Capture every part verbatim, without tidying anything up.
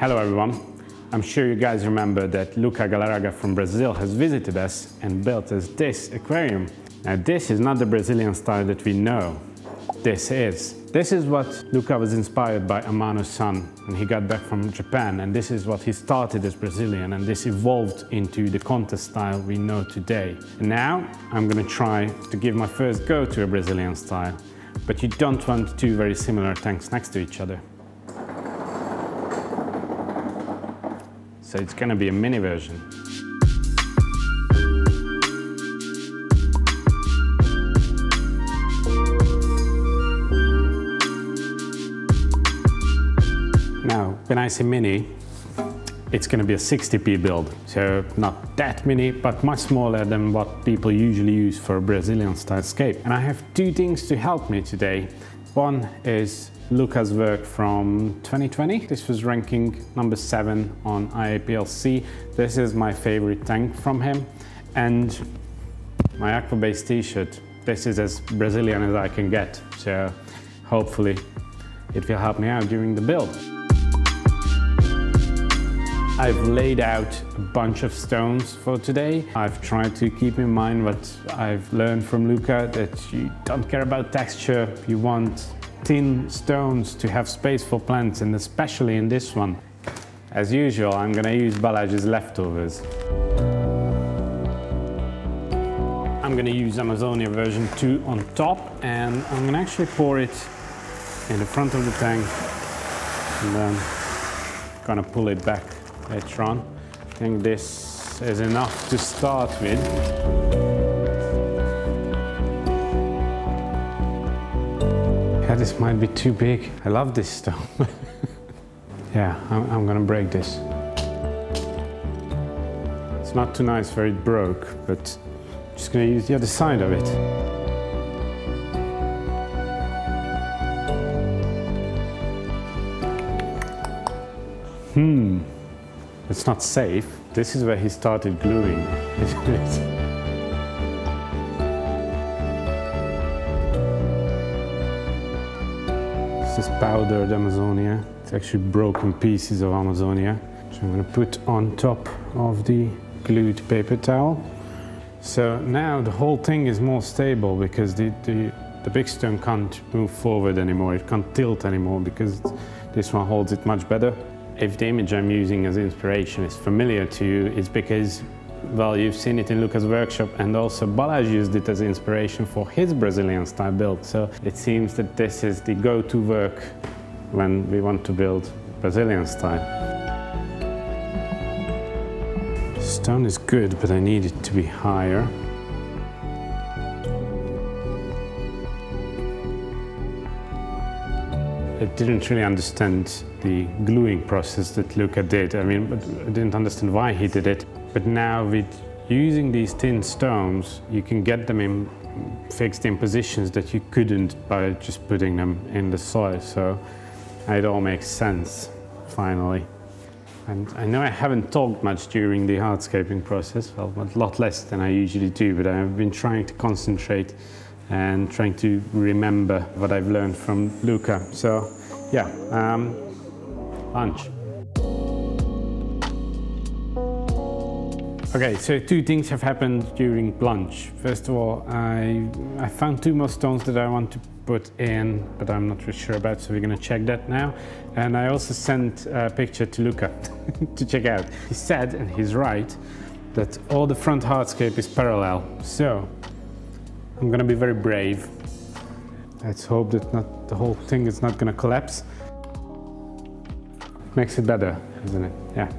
Hello everyone. I'm sure you guys remember that Luca Galarraga from Brazil has visited us and built us this aquarium. Now this is not the Brazilian style that we know. This is. This is what Luca was inspired by Amano-san when he got back from Japan, and this is what he started as Brazilian, and this evolved into the contest style we know today. And now I'm going to try to give my first go to a Brazilian style, but you don't want two very similar tanks next to each other. So it's going to be a mini version. Now, when I say mini, it's going to be a sixty P build. So not that mini, but much smaller than what people usually use for a Brazilian style scape. And I have two things to help me today. One is Luca's work from twenty twenty. This was ranking number seven on I A P L C. This is my favorite tank from him. And my AquaBase t-shirt. This is as Brazilian as I can get. So hopefully it will help me out during the build. I've laid out a bunch of stones for today. I've tried to keep in mind what I've learned from Luca, that you don't care about texture, you want thin stones to have space for plants, and especially in this one. As usual, I'm gonna use Balázs's leftovers. I'm gonna use Amazonia version two on top, and I'm gonna actually pour it in the front of the tank, and then gonna pull it back later on. I think this is enough to start with. Yeah, this might be too big. I love this stone. Yeah, I'm, I'm gonna break this. It's not too nice where it broke, but I'm just gonna use the other side of it. Hmm. It's not safe. This is where he started gluing. This is powdered Amazonia. It's actually broken pieces of Amazonia, which I'm going to put on top of the glued paper towel. So now the whole thing is more stable because the, the, the big stone can't move forward anymore. It can't tilt anymore because this one holds it much better. If the image I'm using as inspiration is familiar to you, it's because, well, you've seen it in Luca's workshop, and also Balázs used it as inspiration for his Brazilian style build. So it seems that this is the go-to work when we want to build Brazilian style. The stone is good, but I need it to be higher. I didn't really understand the gluing process that Luca did. I mean, I didn't understand why he did it. But now with using these thin stones, you can get them in fixed in positions that you couldn't by just putting them in the soil. So it all makes sense, finally. And I know I haven't talked much during the hardscaping process, well, a lot less than I usually do, but I've been trying to concentrate and trying to remember what I've learned from Luca. So, yeah, um, lunch. Okay, so two things have happened during lunch. First of all, I, I found two more stones that I want to put in, but I'm not really sure about, so we're gonna check that now. And I also sent a picture to Luca to check out. He said, and he's right, that all the front hardscape is parallel. So, I'm gonna be very brave. Let's hope that not the whole thing is not gonna collapse. Makes it better, isn't it? Yeah.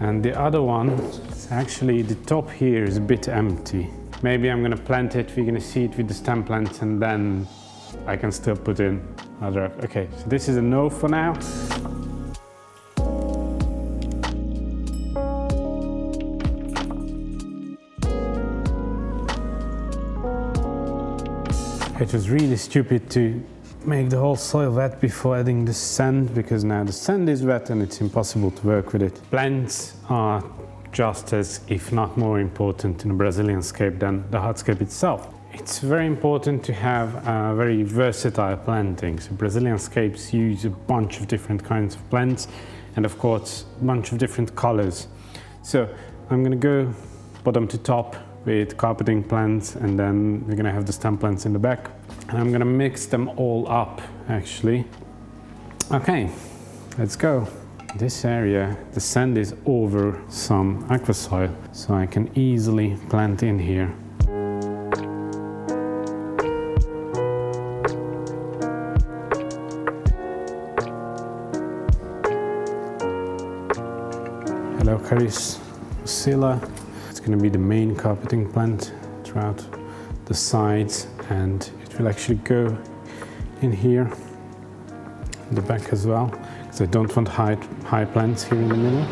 And the other one, it's actually the top here is a bit empty. Maybe I'm gonna plant it, we're gonna see it with the stem plants, and then I can still put in another. Okay, so this is a no for now. It was really stupid to make the whole soil wet before adding the sand, because now the sand is wet and it's impossible to work with it. Plants are just as, if not more important in a Brazilian scape than the hardscape itself. It's very important to have uh, very versatile planting. So Brazilian scapes use a bunch of different kinds of plants and of course a bunch of different colors. So I'm going to go bottom to top with carpeting plants, and then we're going to have the stem plants in the back, and I'm going to mix them all up actually. Okay, let's go. This area, the sand is over some aqua soil, so I can easily plant in here. Eleocharis parvula. It's going to be the main carpeting plant throughout the sides, and it will actually go in here, in the back as well. So I don't want high, high plants here in the middle.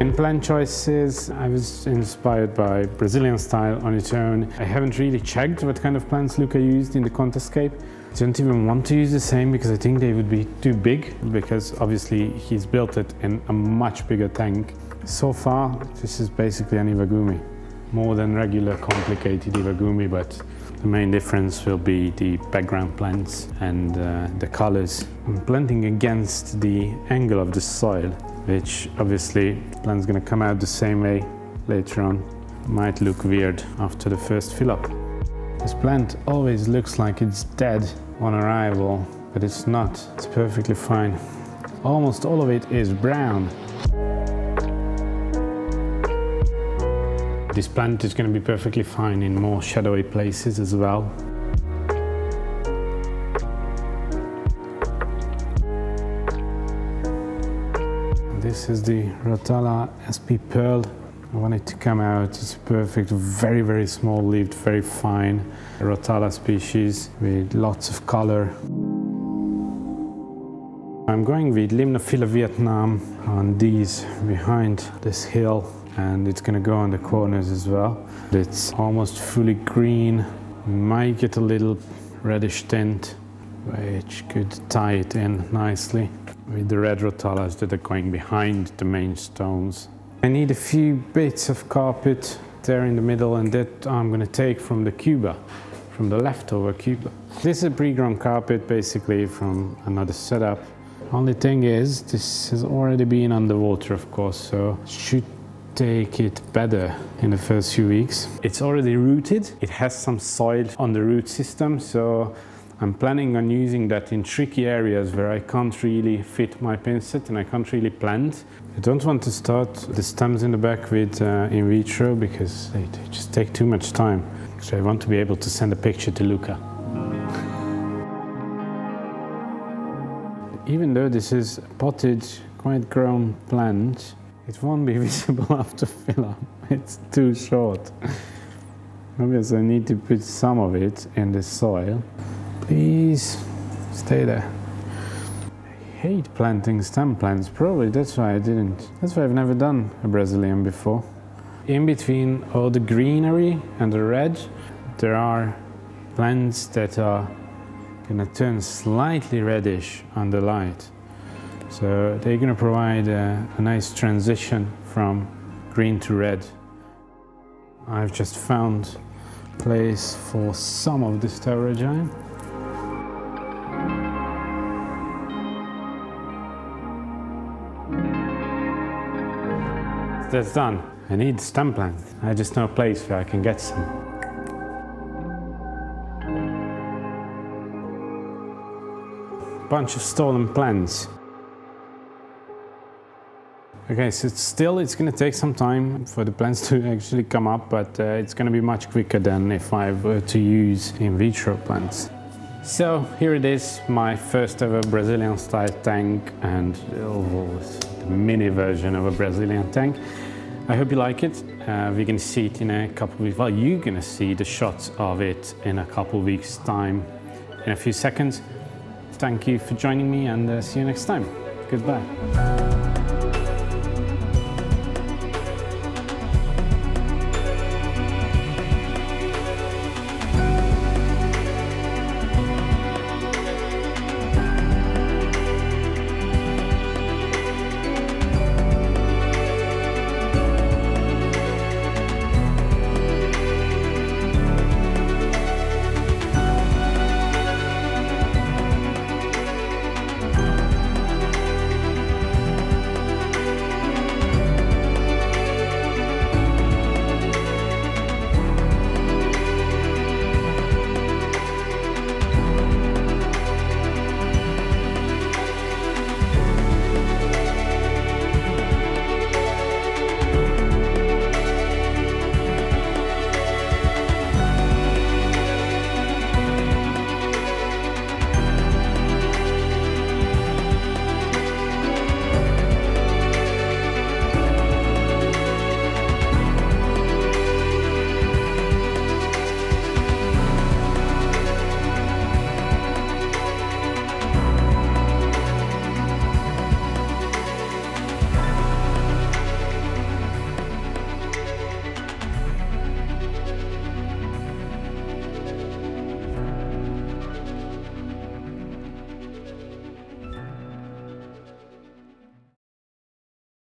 In plant choices, I was inspired by Brazilian style on its own. I haven't really checked what kind of plants Luca used in the contestscape. I don't even want to use the same because I think they would be too big, because obviously he's built it in a much bigger tank. So far, this is basically an Iwagumi. More than regular complicated Iwagumi, but the main difference will be the background plants and uh, the colors. I'm planting against the angle of the soil, which obviously the plant's going to come out the same way later on. Might look weird after the first fill-up. This plant always looks like it's dead on arrival, but it's not. It's perfectly fine. Almost all of it is brown. This plant is going to be perfectly fine in more shadowy places as well. This is the Rotala S P Pearl. I want it to come out. It's perfect, very, very small leaved, very fine Rotala species with lots of color. I'm going with Limnophila Vietnam on these behind this hill, and it's going to go on the corners as well. It's almost fully green, might get a little reddish tint, which could tie it in nicely with the red Rotalas that are going behind the main stones. I need a few bits of carpet there in the middle, and that I'm going to take from the cuba, from the leftover cuba. This is a pre-grown carpet basically from another setup. Only thing is, this has already been underwater of course, so it should take it better in the first few weeks. It's already rooted, it has some soil on the root system, so I'm planning on using that in tricky areas where I can't really fit my pincet and I can't really plant. I don't want to start the stems in the back with uh, in vitro because they just take too much time. So I want to be able to send a picture to Luca. Even though this is a potted, quite grown plant, it won't be visible after fill-up, it's too short. Obviously I need to put some of it in the soil. Please stay there. I hate planting stem plants, probably that's why I didn't. That's why I've never done a Brazilian before. In between all the greenery and the red, there are plants that are gonna turn slightly reddish under light. So they're going to provide a, a nice transition from green to red. I've just found place for some of this pterogine. That's done. I need stem plant. I just know a place where I can get some. Bunch of stolen plants. Okay, so it's still it's going to take some time for the plants to actually come up, but uh, it's going to be much quicker than if I were to use in vitro plants. So here it is, my first ever Brazilian style tank, and the mini version of a Brazilian tank. I hope you like it. Uh, we're going to see it in a couple of weeks. Well, you're going to see the shots of it in a couple of weeks' time, in a few seconds. Thank you for joining me, and uh, see you next time. Goodbye.